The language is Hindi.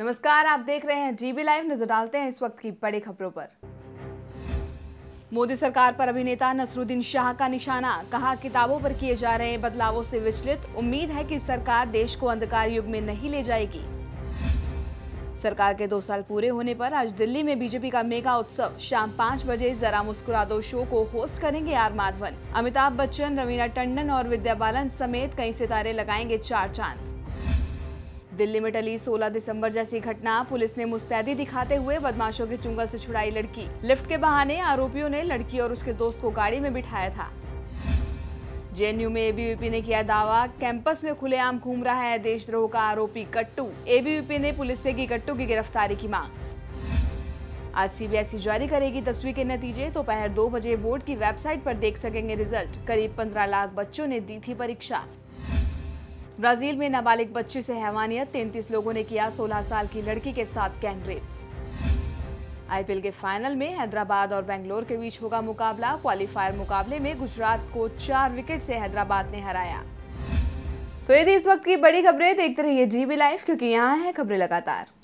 नमस्कार, आप देख रहे हैं डीबी लाइव। नजर डालते हैं इस वक्त की बड़ी खबरों पर। मोदी सरकार पर अभिनेता नसरुद्दीन शाह का निशाना, कहा किताबों पर किए जा रहे बदलावों से विचलित, उम्मीद है कि सरकार देश को अंधकार युग में नहीं ले जाएगी। सरकार के 2 साल पूरे होने पर आज दिल्ली में बीजेपी का मेगा उत्सव शाम 5 बजे जरा मुस्कुरा दो शो को होस्ट करेंगे आर माधवन। अमिताभ बच्चन, रवीना टंडन और विद्या बालन समेत कई सितारे लगाएंगे 4 चांद। दिल्ली में टली 16 दिसंबर जैसी घटना, पुलिस ने मुस्तैदी दिखाते हुए बदमाशों के चुंगल से छुड़ाई लड़की। लिफ्ट के बहाने आरोपियों ने लड़की और उसके दोस्त को गाड़ी में बिठाया था। जेएनयू में एबीवीपी ने किया दावा, कैंपस में खुलेआम घूम रहा है देशद्रोह का आरोपी गट्टू। एबीवीपी ने पुलिस से की गट्टू की गिरफ्तारी की मांग। आज सीबीएसई जारी करेगी 10वीं के नतीजे, दोपहर 2 बजे बोर्ड की वेबसाइट पर देख सकेंगे रिजल्ट। करीब 15 लाख बच्चों ने दी थी परीक्षा। ब्राजील में नाबालिग बच्ची से हैवानियत, 33 लोगों ने किया 16 साल की लड़की के साथ गैंग रेप। आईपीएल के फाइनल में हैदराबाद और बेंगलोर के बीच होगा मुकाबला। क्वालिफायर मुकाबले में गुजरात को 4 विकेट से हैदराबाद ने हराया। तो ये थी इस वक्त की बड़ी खबरें। देखते रहिए डीबी लाइव, क्योंकि यहाँ है खबरें लगातार।